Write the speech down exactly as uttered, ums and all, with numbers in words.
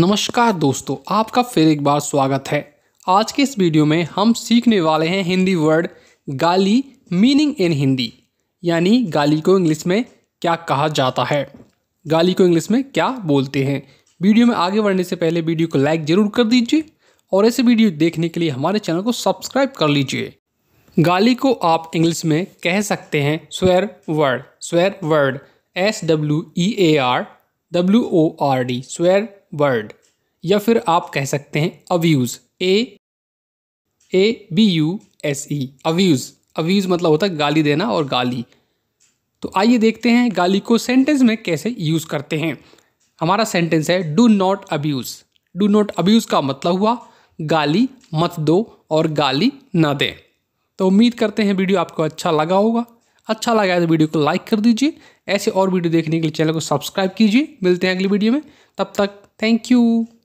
नमस्कार दोस्तों, आपका फिर एक बार स्वागत है। आज के इस वीडियो में हम सीखने वाले हैं हिंदी वर्ड गाली मीनिंग इन हिंदी, यानी गाली को इंग्लिश में क्या कहा जाता है, गाली को इंग्लिश में क्या बोलते हैं। वीडियो में आगे बढ़ने से पहले वीडियो को लाइक ज़रूर कर दीजिए और ऐसे वीडियो देखने के लिए हमारे चैनल को सब्सक्राइब कर लीजिए। गाली को आप इंग्लिश में कह सकते हैं swear word, swear word S W E A R W O R D, swear word. या फिर आप कह सकते हैं abuse, A A B U S E, abuse. Abuse मतलब होता है गाली देना और गाली। तो आइए देखते हैं गाली को सेंटेंस में कैसे यूज़ करते हैं। हमारा सेंटेंस है do not abuse. Do not abuse का मतलब हुआ गाली मत दो और गाली ना दें। तो उम्मीद करते हैं वीडियो आपको अच्छा लगा होगा। अच्छा लगा है तो वीडियो को लाइक कर दीजिए। ऐसे और वीडियो देखने के लिए चैनल को सब्सक्राइब कीजिए। मिलते हैं अगली वीडियो में, तब तक थैंक यू।